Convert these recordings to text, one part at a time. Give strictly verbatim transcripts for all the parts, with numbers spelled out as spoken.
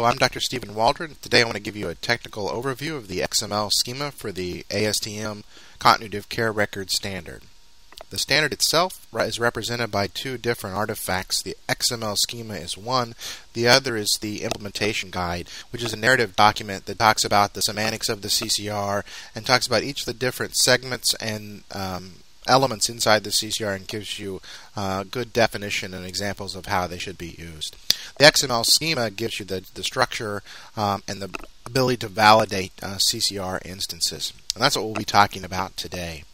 Hello, I'm Doctor Stephen Waldron. Today I want to give you a technical overview of the X M L schema for the A S T M Continuity of Care Record Standard. The standard itself is represented by two different artifacts. The X M L schema is one, the other is the implementation guide, which is a narrative document that talks about the semantics of the C C R and talks about each of the different segments and um, elements inside the C C R and gives you uh, good definition and examples of how they should be used. The X M L schema gives you the, the structure um, and the ability to validate uh, C C R instances. And that's what we'll be talking about today.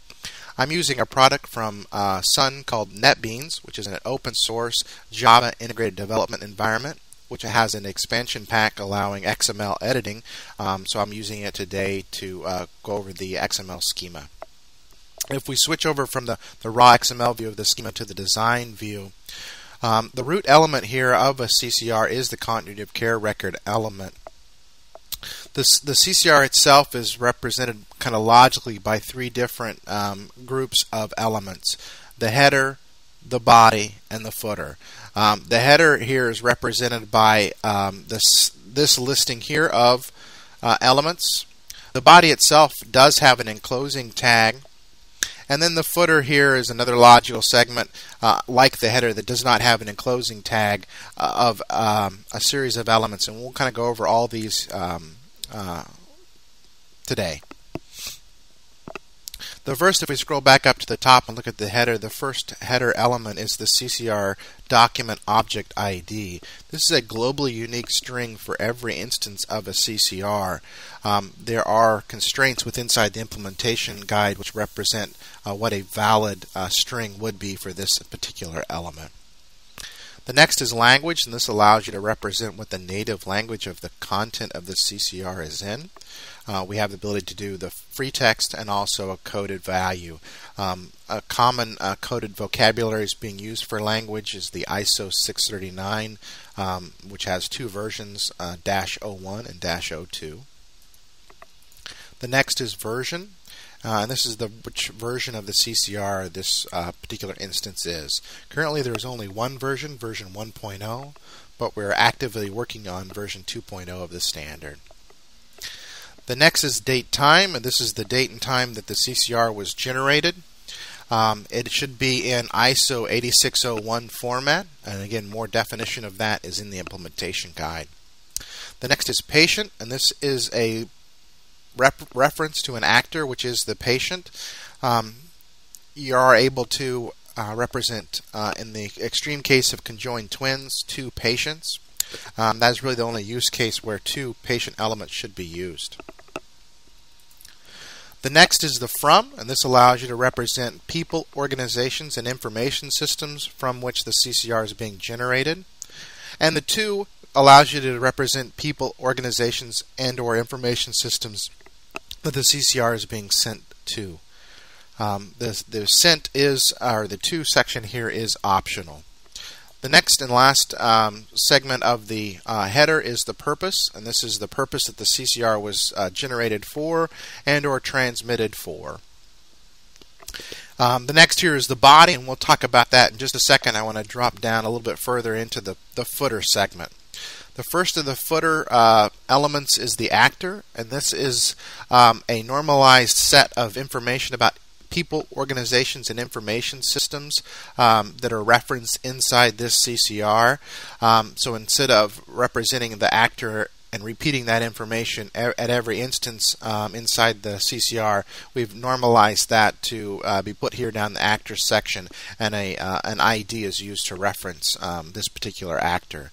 I'm using a product from uh, Sun called NetBeans, which is an open source Java integrated development environment, which has an expansion pack allowing X M L editing. Um, so I'm using it today to uh, go over the X M L schema. If we switch over from the, the raw X M L view of the schema to the design view, um, the root element here of a C C R is the continuity of care record element. This, the C C R itself is represented kind of logically by three different um, groups of elements: the header, the body, and the footer. Um, the header here is represented by um, this, this listing here of uh, elements. The body itself does have an enclosing tag. And then the footer here is another logical segment, uh, like the header, that does not have an enclosing tag uh, of um, a series of elements. And we'll kind of go over all these um, uh, today. The first, if we scroll back up to the top and look at the header, the first header element is the C C R document object I D. This is a globally unique string for every instance of a C C R. Um, there are constraints within inside the implementation guide which represent uh, what a valid uh, string would be for this particular element. The next is language, and this allows you to represent what the native language of the content of the C C R is in. Uh, we have the ability to do the free text and also a coded value. Um, a common uh, coded vocabulary is being used for language is the I S O six thirty-nine, um, which has two versions, uh, dash oh one and dash oh two. The next is version. Uh, and this is the which version of the C C R this uh, particular instance is. Currently there is only one version, version one point oh, but we're actively working on version two point oh of the standard. The next is date time, and this is the date and time that the C C R was generated. Um, it should be in I S O eighty-six oh one format, and again more definition of that is in the implementation guide. The next is patient, and this is a reference to an actor, which is the patient. Um, you are able to uh, represent, uh, in the extreme case of conjoined twins, two patients. Um, that is really the only use case where two patient elements should be used. The next is the from, and this allows you to represent people, organizations, and information systems from which the C C R is being generated. And the to allows you to represent people, organizations, and or information systems that the C C R is being sent to. Um, the, the sent is, or the to section here is optional. The next and last um, segment of the uh, header is the purpose, and this is the purpose that the C C R was uh, generated for and or transmitted for. Um, the next here is the body, and we'll talk about that in just a second. I want to drop down a little bit further into the, the footer segment. The first of the footer uh, elements is the actor, and this is um, a normalized set of information about people, organizations, and information systems um, that are referenced inside this C C R. Um, so instead of representing the actor and repeating that information at every instance um, inside the C C R, we've normalized that to uh, be put here down the actor section, and a, uh, an I D is used to reference um, this particular actor.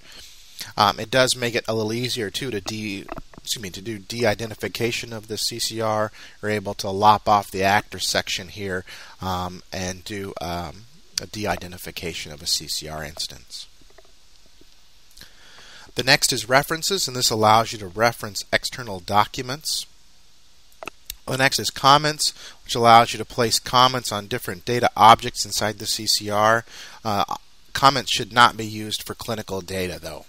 Um, it does make it a little easier too to de excuse me to do de-identification of the C C R. You're able to lop off the actor section here um, and do um, a de-identification of a C C R instance. The next is references, and this allows you to reference external documents. The next is comments, which allows you to place comments on different data objects inside the C C R. Uh, comments should not be used for clinical data though.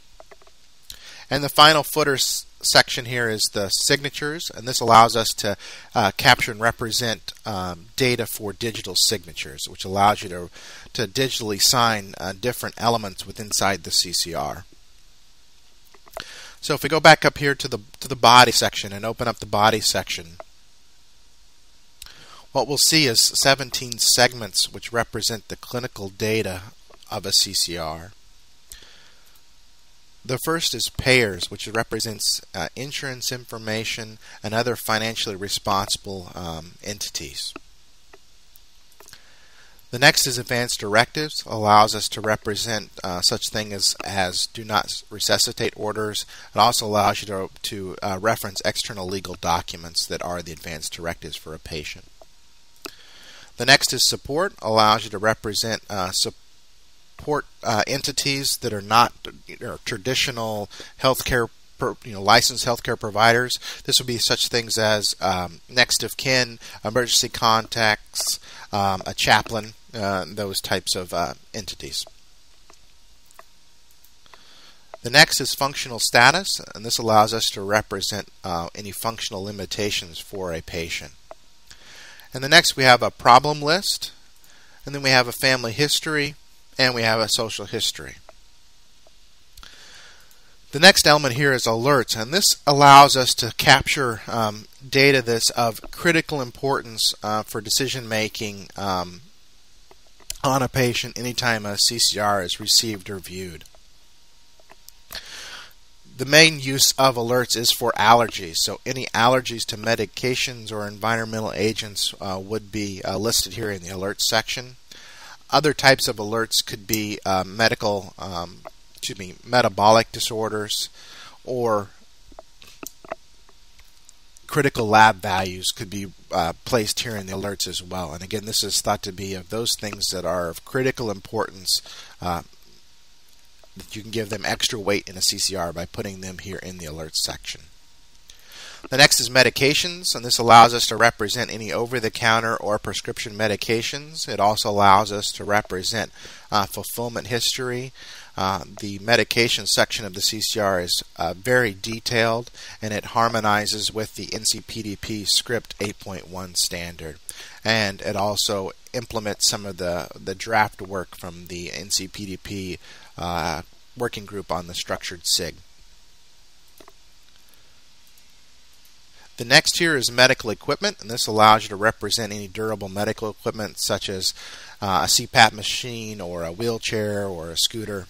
And the final footer section here is the signatures, and this allows us to uh, capture and represent um, data for digital signatures, which allows you to, to digitally sign uh, different elements within inside the C C R. So if we go back up here to the to the body section and open up the body section, what we'll see is seventeen segments which represent the clinical data of a C C R. The first is payers, which represents uh, insurance information and other financially responsible um, entities. The next is advanced directives, allows us to represent uh, such thing as, as do not resuscitate orders. It also allows you to, to uh, reference external legal documents that are the advanced directives for a patient. The next is support, allows you to represent uh, support uh, entities that are not you know, traditional healthcare, you know, licensed healthcare providers. This would be such things as um, next of kin, emergency contacts, um, a chaplain, uh, those types of uh, entities. The next is functional status, and this allows us to represent uh, any functional limitations for a patient. And the next we have a problem list, and then we have a family history, and we have a social history. The next element here is alerts, and this allows us to capture um, data that's of critical importance uh, for decision making um, on a patient anytime a C C R is received or viewed. The main use of alerts is for allergies, so any allergies to medications or environmental agents uh, would be uh, listed here in the alerts section. Other types of alerts could be uh, medical, um, excuse me, metabolic disorders, or critical lab values could be uh, placed here in the alerts as well. And again, this is thought to be of those things that are of critical importance. Uh, You can give them extra weight in a C C R by putting them here in the alerts section. The next is medications, and this allows us to represent any over-the-counter or prescription medications. It also allows us to represent uh, fulfillment history. Uh, the medication section of the C C R is uh, very detailed, and it harmonizes with the N C P D P script eight point one standard. And it also implements some of the, the draft work from the N C P D P Uh, working group on the structured S I G. The next here is medical equipment, and this allows you to represent any durable medical equipment such as uh, a C PAP machine or a wheelchair or a scooter.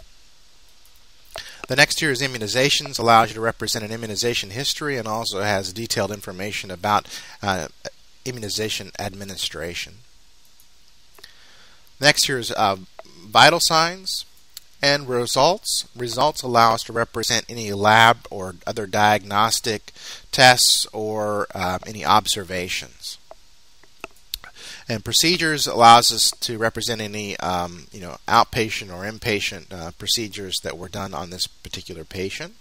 The next here is immunizations, allows you to represent an immunization history and also has detailed information about uh, immunization administration. Next here is uh, vital signs. And results. Results allow us to represent any lab or other diagnostic tests or uh, any observations. And procedures allows us to represent any um, you know, outpatient or inpatient uh, procedures that were done on this particular patient.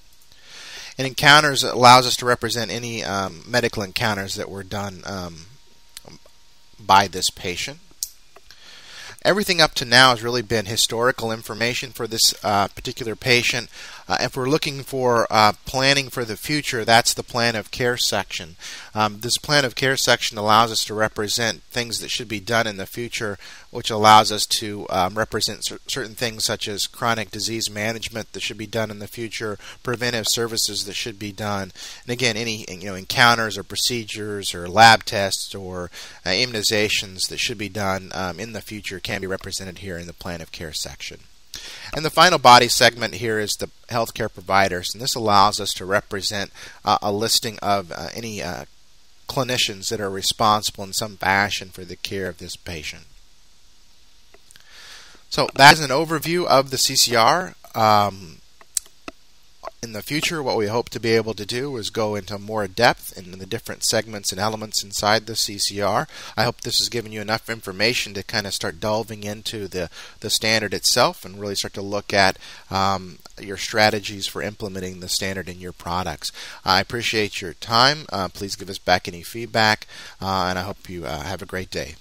And encounters allows us to represent any um, medical encounters that were done um, by this patient. Everything up to now has really been historical information for this uh, particular patient. Uh, if we're looking for uh, planning for the future, that's the plan of care section. Um, this plan of care section allows us to represent things that should be done in the future, which allows us to um, represent cer certain things such as chronic disease management that should be done in the future, preventive services that should be done, and again, any you know encounters or procedures or lab tests or uh, immunizations that should be done um, in the future can be represented here in the plan of care section. And the final body segment here is the healthcare providers, and this allows us to represent uh, a listing of uh, any uh, clinicians that are responsible in some fashion for the care of this patient. So that's an overview of the C C R. Um, in the future, what we hope to be able to do is go into more depth in the different segments and elements inside the C C R. I hope this has given you enough information to kind of start delving into the, the standard itself and really start to look at um, your strategies for implementing the standard in your products. I appreciate your time. Uh, please give us back any feedback, uh, and I hope you uh, have a great day.